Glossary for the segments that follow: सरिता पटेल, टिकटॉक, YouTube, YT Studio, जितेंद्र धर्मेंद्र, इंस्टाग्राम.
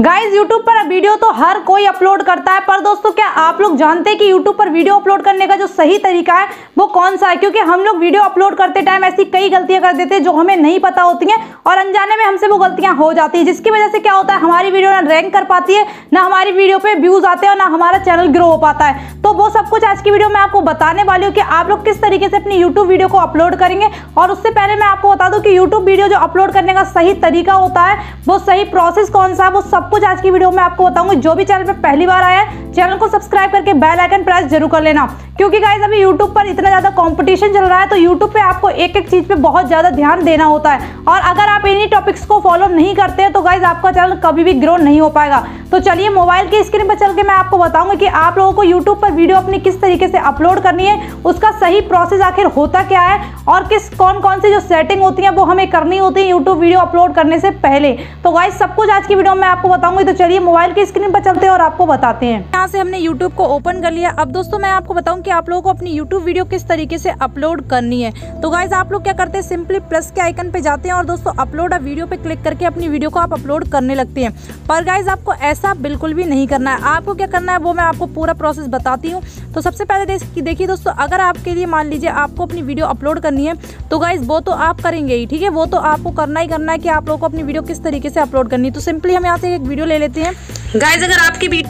Guys YouTube पर video तो हर कोई अपलोड करता है, पर दोस्तों क्या आप लोग जानते हैं कि यूट्यूब पर वीडियो अपलोड करने का जो सही तरीका है वो कौन सा है? क्योंकि हम लोग वीडियो अपलोड करते टाइम ऐसी कई गलतियां कर देते हैं जो हमें नहीं पता होती हैं और अनजाने में हमसे वो गलतियां हो जाती है, जिसकी वजह से क्या होता है हमारी वीडियो ना रैंक कर पाती है, ना हमारी वीडियो पर व्यूज आते हैं और ना हमारा चैनल ग्रो हो पाता है। तो वो सब कुछ आज की वीडियो में आपको बताने वाली हूँ कि आप लोग किस तरीके से अपनी यूट्यूब वीडियो को अपलोड करेंगे। और उससे पहले मैं आपको बता दूँ कि यूट्यूब वीडियो जो अपलोड करने का सही तरीका होता है, वो सही प्रोसेस कौन सा है, वो सब कुछ आज की वीडियो में आपको बताऊंगी। जो भी चैनल पर पहली बार आया है, चैनल को सब्सक्राइब करके बेल आइकन प्रेस जरूर कर लेना, क्योंकि गाइज अभी YouTube पर इतना ज़्यादा कंपटीशन चल रहा है तो YouTube पे आपको एक एक चीज़ पे बहुत ज़्यादा ध्यान देना होता है। और अगर आप इन्हीं टॉपिक्स को फॉलो नहीं करते हैं तो गाइज आपका चैनल कभी भी ग्रो नहीं हो पाएगा। तो चलिए मोबाइल की स्क्रीन पर चल के मैं आपको बताऊंगी कि आप लोगों को यूट्यूब पर वीडियो अपनी किस तरीके से अपलोड करनी है, उसका सही प्रोसेस आखिर होता क्या है और किस कौन कौन सी जो सेटिंग होती है वो हमें करनी होती है यूट्यूब वीडियो अपलोड करने से पहले। तो गाइज सब कुछ आज की वीडियो में आपको बताऊंगी। तो चलिए मोबाइल की स्क्रीन पर चलते हैं और आपको बताते हैं। यहाँ से हमने यूट्यूब को ओपन कर लिया। अब दोस्तों मैं आपको बताऊँ कि आप लोगों को अपनी YouTube वीडियो किस तरीके से अपलोड करनी है। तो गाइज आप लोग क्या करते हैं, सिंपली प्लस के आइकन पे जाते हैं और दोस्तों अपलोड अ वीडियो पे क्लिक करके अपनी वीडियो को आप अपलोड करने लगते हैं। पर गाइज आपको ऐसा बिल्कुल भी नहीं करना है। आपको क्या करना है वो मैं आपको पूरा प्रोसेस बताती हूँ। तो सबसे पहले देखिए दोस्तों, अगर आपके लिए मान लीजिए आपको अपनी वीडियो अपलोड करनी है तो गाइज वो तो आप करेंगे ही, ठीक है, वो तो आपको करना ही करना है कि आप लोग को अपनी वीडियो किस तरीके से अपलोड करनी है। तो सिंपली हम यहाँ से एक वीडियो ले लेते हैं। गाइज अगर आपकी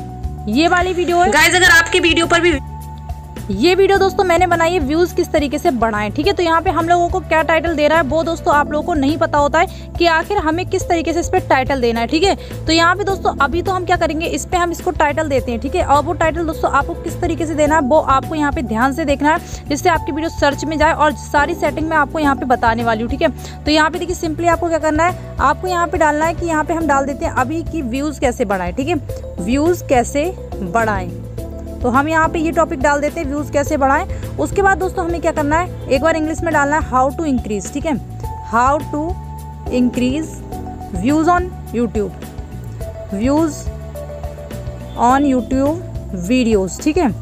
ये वाली वीडियो है, गाइज अगर आपकी वीडियो पर भी ये वीडियो दोस्तों मैंने बनाई है व्यूज़ किस तरीके से बढ़ाएं, ठीक है। तो यहाँ पे हम लोगों को क्या टाइटल दे रहा है वो दोस्तों आप लोगों को नहीं पता होता है कि आखिर हमें किस तरीके से इस पर टाइटल देना है, ठीक है। तो यहाँ पे दोस्तों अभी तो हम क्या करेंगे, इस पर हम इसको टाइटल देते हैं, ठीक है। और वो टाइटल दोस्तों आपको किस तरीके से देना है वो आपको यहाँ पे ध्यान से देखना है, जिससे आपकी वीडियो सर्च में जाए। और सारी सेटिंग में आपको यहाँ पे बताने वाली हूँ, ठीक है। तो यहाँ पे देखिए सिंपली आपको क्या करना है, आपको यहाँ पे डालना है कि यहाँ पे हम डाल देते हैं अभी कि व्यूज़ कैसे बढ़ाएं, ठीक है, व्यूज़ कैसे बढ़ाएं। तो हम यहाँ पे ये टॉपिक डाल देते हैं व्यूज़ कैसे बढ़ाएं। उसके बाद दोस्तों हमें क्या करना है, एक बार इंग्लिश में डालना है हाउ टू इंक्रीज, ठीक है, how to increase views on YouTube, views on YouTube videos, ठीक है,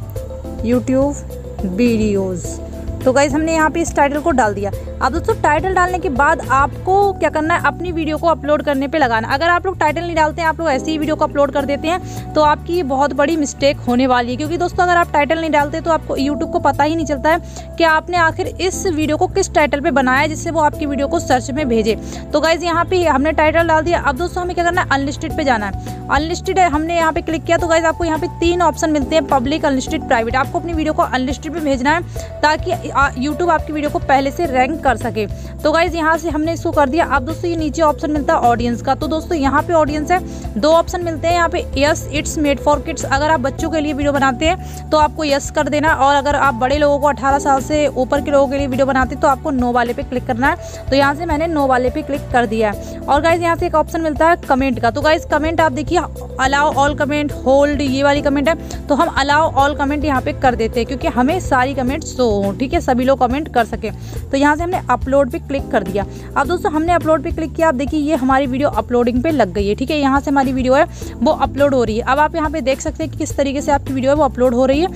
यूट्यूब वीडियोस। तो गाइज़ हमने यहाँ पे इस टाइटल को डाल दिया। अब दोस्तों टाइटल डालने के बाद आपको क्या करना है, अपनी वीडियो को अपलोड करने पे लगाना। अगर आप लोग टाइटल नहीं डालते हैं, आप लोग ऐसे ही वीडियो को अपलोड कर देते हैं तो आपकी ये बहुत बड़ी मिस्टेक होने वाली है। क्योंकि दोस्तों अगर आप टाइटल नहीं डालते तो आपको यूट्यूब को पता ही नहीं चलता है कि आपने आखिर इस वीडियो को किस टाइटल पर बनाया है, जिससे वो आपकी वीडियो को सर्च में भेजे। तो गाइज़ यहाँ पर हमने टाइटल डाल दिया। अब दोस्तों हमें क्या करना है, अनलिस्टेड पर जाना है। अनलिस्टेड हमने यहाँ पे क्लिक किया तो गाइज़ आपको यहाँ पे तीन ऑप्शन मिलते हैं, पब्लिक, अनलिस्टेड, प्राइवेट। आपको अपनी वीडियो को अनलिस्टेड पे भेजना है ताकि यूट्यूब आपकी वीडियो को पहले से रैंक कर सके। तो गाइज़ यहाँ से हमने इसको कर दिया। अब दोस्तों ये नीचे ऑप्शन मिलता है ऑडियंस का। तो दोस्तों यहाँ पे ऑडियंस है, दो ऑप्शन मिलते हैं यहाँ पे, yes it's made for kids, अगर आप बच्चों के लिए वीडियो बनाते हैं तो आपको यस कर देना। और अगर आप बड़े लोगों को 18 साल से ऊपर के लोगों के लिए वीडियो बनाते हैं तो आपको नो वाले पे क्लिक करना है। तो यहाँ से मैंने नो वाले पे क्लिक कर दिया है। और गाइज़ यहाँ से एक ऑप्शन मिलता है कमेंट का। तो गाइज़ कमेंट आप देखिए, अलाउ ऑल कमेंट, होल्ड, ये वाली कमेंट है। तो हम अलाउ ऑल कमेंट यहाँ पे कर देते हैं क्योंकि हमें सारी कमेंट शो हो, ठीक है, सभी लोग कमेंट कर सके। तो यहाँ से हमने अपलोड पे क्लिक कर दिया। अब दोस्तों हमने अपलोड पे क्लिक किया, आप देखिए ये हमारी वीडियो अपलोडिंग पे लग गई है, ठीक है। यहाँ से हमारी वीडियो है वो अपलोड हो रही है। अब आप यहाँ पे देख सकते हैं कि किस तरीके से आपकी वीडियो है वो अपलोड हो रही है।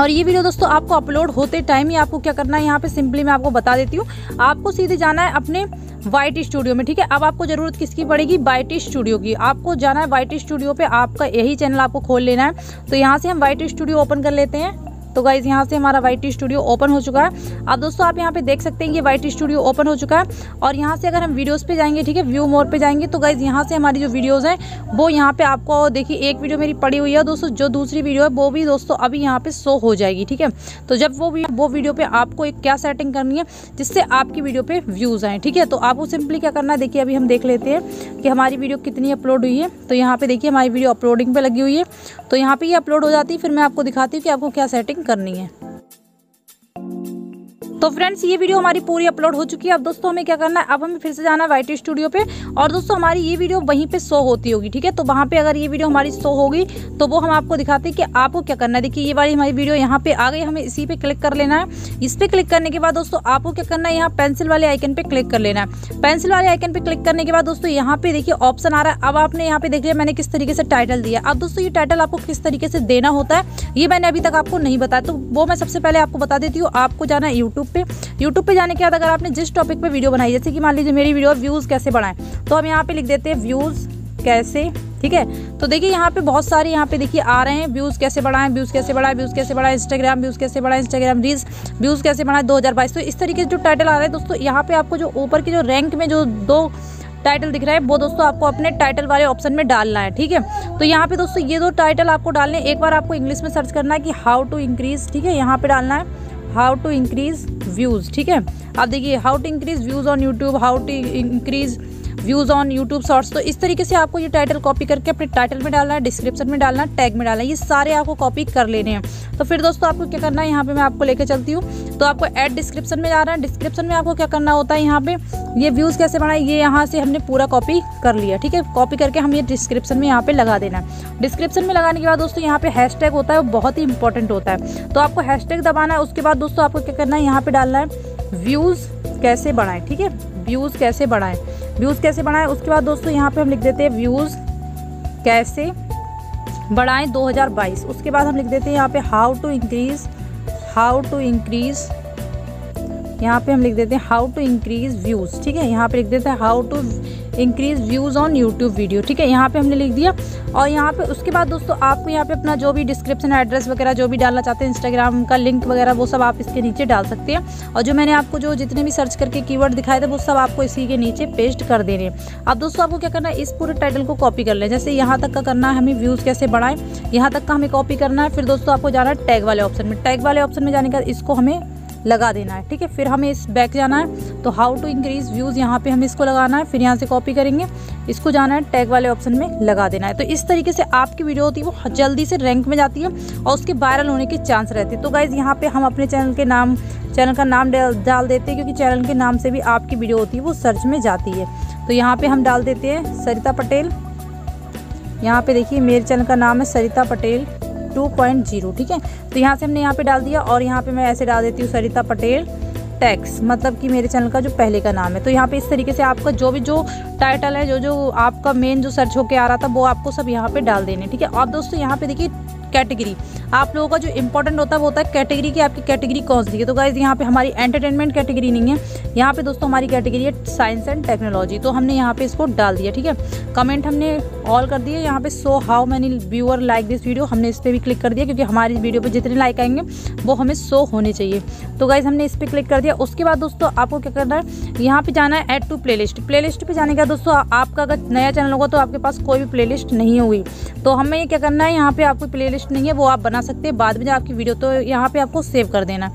और ये वीडियो दोस्तों आपको अपलोड होते टाइम ही आपको क्या करना है, यहाँ पे सिंपली मैं आपको बता देती हूँ, आपको सीधे जाना है अपने YT स्टूडियो में, ठीक है। अब आपको ज़रूरत किसकी पड़ेगी, YT स्टूडियो की। आपको जाना है YT स्टूडियो पे, आपका यही चैनल आपको खोल लेना है। तो यहाँ से हम YT स्टूडियो ओपन कर लेते हैं। तो गाइज़ यहाँ से हमारा YT स्टूडियो ओपन हो चुका है। अब दोस्तों आप यहाँ पे देख सकते हैं ये YT स्टूडियो ओपन हो चुका है। और यहाँ से अगर हम वीडियोस पे जाएंगे, ठीक है, व्यू मोर पे जाएंगे तो गाइज़ यहाँ से हमारी जो वीडियोस हैं वो यहाँ पे आपको देखिए एक वीडियो मेरी पड़ी हुई है दोस्तों, जो दूसरी वीडियो है वो भी दोस्तों अभी यहाँ पे शो हो जाएगी, ठीक है। तो जब वो वीडियो पर आपको एक क्या सेटिंग करनी है जिससे आपकी वीडियो पर व्यूज़ आएँ, ठीक है। तो आपको सिंपली क्या करना है, देखिए अभी हम देख लेते हैं कि हमारी वीडियो कितनी अपलोड हुई है। तो यहाँ पर देखिए हमारी वीडियो अपलोडिंग पर लगी हुई है। तो यहाँ पर ये अपलोड हो जाती है, फिर मैं आपको दिखाती हूँ कि आपको क्या सेटिंग करनी है। तो फ्रेंड्स ये वीडियो हमारी पूरी अपलोड हो चुकी है। अब दोस्तों हमें क्या करना है, अब हमें फिर से जाना है YT स्टूडियो पे। और दोस्तों हमारी ये वीडियो वहीं पे शो होती होगी, ठीक है। तो वहाँ पे अगर ये वीडियो हमारी शो होगी तो वो हम आपको दिखाते हैं कि आपको क्या करना है। देखिए ये वाली हमारी वीडियो यहाँ पे आ गई, हमें इसी पे क्लिक कर लेना है। इस पर क्लिक करने के बाद दोस्तों आपको क्या करना है, यहाँ पेंसिल वाले आइकन पे क्लिक कर लेना है। पेंसिल वाले आइकन पे क्लिक करने के बाद दोस्तों यहाँ पे देखिए ऑप्शन आ रहा है। अब आपने यहाँ पे देख लिया मैंने किस तरीके से टाइटल दिया। अब दोस्तों ये टाइटल आपको किस तरीके से देना होता है ये मैंने अभी तक आपको नहीं बताया, तो वो मैं सबसे पहले आपको बता देती हूँ। आपको जाना है YouTube पे जाने के बाद अगर आपने जिस टॉपिक पे वीडियो बनाई, जैसे कि मान लीजिए मेरी वीडियो व्यूज़ कैसे बढ़ाएं, तो हम यहाँ पे लिख देते हैं व्यूज़ कैसे ठीक है। तो देखिए यहाँ पे बहुत सारे यहाँ पे देखिए आ रहे हैं, व्यूज़ कैसे बढ़ाएं, व्यूज़ कैसे बढ़ाएं, व्यूज़ कैसे बढ़ाएं, इंस्टाग्राम व्यूज़ कैसे बढ़ाएं, इंस्टाग्राम रील्स व्यूज़ कैसे बढ़ाएं 2022। तो इस तरीके से जो टाइटल आ रहा है दोस्तों, यहाँ पे आपको जो ऊपर की जो रैंक में जो दो टाइटल दिख रहा है वो दोस्तों आपको अपने टाइटल वाले ऑप्शन में डालना है, ठीक है। तो यहाँ पे दोस्तों ये दो टाइटल आपको डालने, एक बार आपको इंग्लिश में सर्च करना है कि हाउ टू इंक्रीज, ठीक है, यहाँ पे डालना है हाउ टू इंक्रीज व्यूज़, ठीक है। आप देखिए how to increase views on YouTube, how to increase views on YouTube shorts. तो इस तरीके से आपको ये टाइटल कॉपी करके अपने टाइटल में डालना है, डिस्क्रिप्शन में डालना है, टैग में डालना है, ये सारे आपको कॉपी कर लेने हैं। तो फिर दोस्तों आपको क्या करना है, यहाँ पे मैं आपको लेके चलती हूँ। तो आपको ऐड डिस्क्रिप्शन में जाना है, डिस्क्रिप्शन में आपको क्या करना होता है, यहाँ पे ये व्यूज़ कैसे बनाए ये यहाँ से हमने पूरा कॉपी कर लिया, ठीक है। कॉपी करके हम ये डिस्क्रिप्शन में यहाँ पे लगा देना है। डिस्क्रिप्शन में लगाने के बाद दोस्तों यहाँ पे हैशटैग होता है, वो बहुत ही इंपॉर्टेंट होता है। तो आपको हैशटैग दबाना है, उसके बाद दोस्तों आपको क्या करना है, यहाँ पे डालना है व्यूज़ कैसे बढ़ाएं, ठीक है, व्यूज़ कैसे बढ़ाएं, व्यूज़ कैसे बढ़ाएं। उसके बाद दोस्तों यहाँ पे हम लिख देते हैं व्यूज़ कैसे बढ़ाएं 2022। उसके बाद हम लिख देते हैं यहाँ पे हाउ टू इंक्रीज, यहाँ पे हम लिख देते हैं हाउ टू इंक्रीज व्यूज़, ठीक है। यहाँ पे लिख देते हैं how to increase views on YouTube video, ठीक है, यहाँ पे हमने लिख दिया। और यहाँ पे उसके बाद दोस्तों आपको यहाँ पे अपना जो भी डिस्क्रिप्शन एड्रेस वगैरह जो भी डालना चाहते हैं, इंस्टाग्राम का लिंक वगैरह वो सब आप इसके नीचे डाल सकते हैं। और जो मैंने आपको जो जितने भी सर्च करके कीवर्ड दिखाए थे वो सब आपको इसी के नीचे पेस्ट कर देने हैं। अब दोस्तों आपको क्या करना है, इस पूरे टाइटल को कॉपी कर लें, जैसे यहाँ तक का करना है हमें व्यूज़ कैसे बढ़ाएं, यहाँ तक का हमें कॉपी करना है। फिर दोस्तों आपको जाना है टैग वाले ऑप्शन में, टैग वाले ऑप्शन में जाने के बाद इसको हमें लगा देना है, ठीक है। फिर हमें इस बैक जाना है, तो हाउ टू इंक्रीज व्यूज़ यहाँ पे हमें इसको लगाना है, फिर यहाँ से कॉपी करेंगे, इसको जाना है टैग वाले ऑप्शन में लगा देना है। तो इस तरीके से आपकी वीडियो होती है वो जल्दी से रैंक में जाती है और उसके वायरल होने के चांस रहते हैं। तो गाइज़ यहाँ पे हम अपने चैनल का नाम डाल देते हैं, क्योंकि चैनल के नाम से भी आपकी वीडियो होती है वो सर्च में जाती है। तो यहाँ पर हम डाल देते हैं सरिता पटेल, यहाँ पर देखिए मेरे चैनल का नाम है सरिता पटेल 2.0, ठीक है। तो यहाँ से हमने यहाँ पे डाल दिया और यहाँ पे मैं ऐसे डाल देती हूँ सरिता पटेल टैक्स, मतलब कि मेरे चैनल का जो पहले का नाम है। तो यहाँ पे इस तरीके से आपका जो भी जो टाइटल है, जो जो आपका मेन जो सर्च होके आ रहा था वो आपको सब यहाँ पे डाल देने, ठीक है। और दोस्तों यहाँ पे देखिए कैटेगरी, आप लोगों का जो इंपॉर्टेंट होता है वो होता है कैटेगरी, की आपकी कैटेगरी कौन सी है। तो गाइज यहाँ पे हमारी एंटरटेनमेंट कैटेगरी नहीं है, यहाँ पे दोस्तों हमारी कैटेगरी है साइंस एंड टेक्नोलॉजी, तो हमने यहाँ पे इसको डाल दिया, ठीक है। कमेंट हमने ऑल कर दिए, यहाँ पे so how many viewer like this video, हमने इस पर भी क्लिक कर दिया, क्योंकि हमारी वीडियो पर जितने लाइक आएंगे वो हमें सो होने चाहिए। तो गाइज हमने इस पर क्लिक कर दिया। उसके बाद दोस्तों आपको क्या करना है, यहाँ पर जाना है add to playlist. Playlist पर जाने का दोस्तों आपका अगर नया चैनल होगा तो आपके पास कोई भी प्ले लिस्ट नहीं होगी, तो हमें क्या करना है, यहाँ पर आपको प्ले लिस्ट नहीं है वो आप बना सकते हैं बाद में जब आपकी वीडियो, तो यहाँ पे आपको सेव कर देना।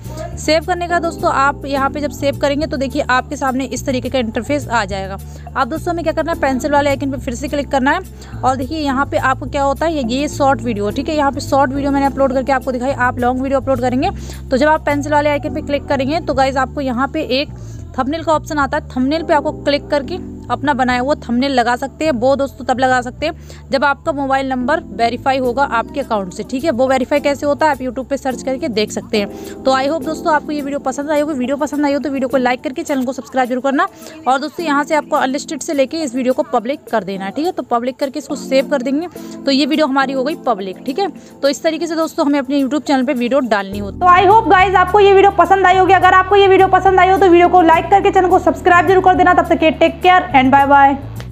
सेव करने का दोस्तों आप यहाँ पे जब सेव करेंगे तो देखिए आपके सामने इस तरीके का इंटरफेस आ जाएगा। आप दोस्तों हमें क्या करना है, पेंसिल वाले आइकन पे फिर से क्लिक करना है और देखिए यहाँ पे आपको क्या होता है, ये शॉर्ट वीडियो, ठीक है। यहाँ पे शॉर्ट वीडियो मैंने अपलोड करके आपको दिखाई, आप लॉन्ग वीडियो अपलोड करेंगे तो जब आप पेंसिल वाले आइकन पे क्लिक करेंगे तो गाइज आपको यहाँ पे एक थंबनेल का ऑप्शन आता है, थंबनेल पे आपको क्लिक करके अपना बनाया हुआ थंबनेल लगा सकते हैं। वो दोस्तों तब लगा सकते हैं जब आपका मोबाइल नंबर वेरीफाई होगा आपके अकाउंट से, ठीक है। वो वेरीफाई कैसे होता है आप यूट्यूब पे सर्च करके देख सकते हैं। तो आई होप दोस्तों आपको ये वीडियो पसंद आई होगी, वीडियो पसंद आई हो तो वीडियो को लाइक करके चैनल को सब्सक्राइब जरूर करना। और दोस्तों यहाँ से आपको अनलिस्टेड से लेके इस वीडियो को पब्लिक कर देना है, ठीक है। तो पब्लिक करके इसको सेव कर देंगे तो ये वीडियो हमारी हो गई पब्लिक, ठीक है। तो इस तरीके से दोस्तों हमें अपने यूट्यूब चैनल पर वीडियो डालनी होती है। तो आई होप गाइज आपको ये वीडियो पसंद आई होगी, अगर आपको ये वीडियो पसंद आई हो तो वीडियो को लाइक करके चैनल को सब्सक्राइब जरूर कर देना। तब तक take care and bye bye।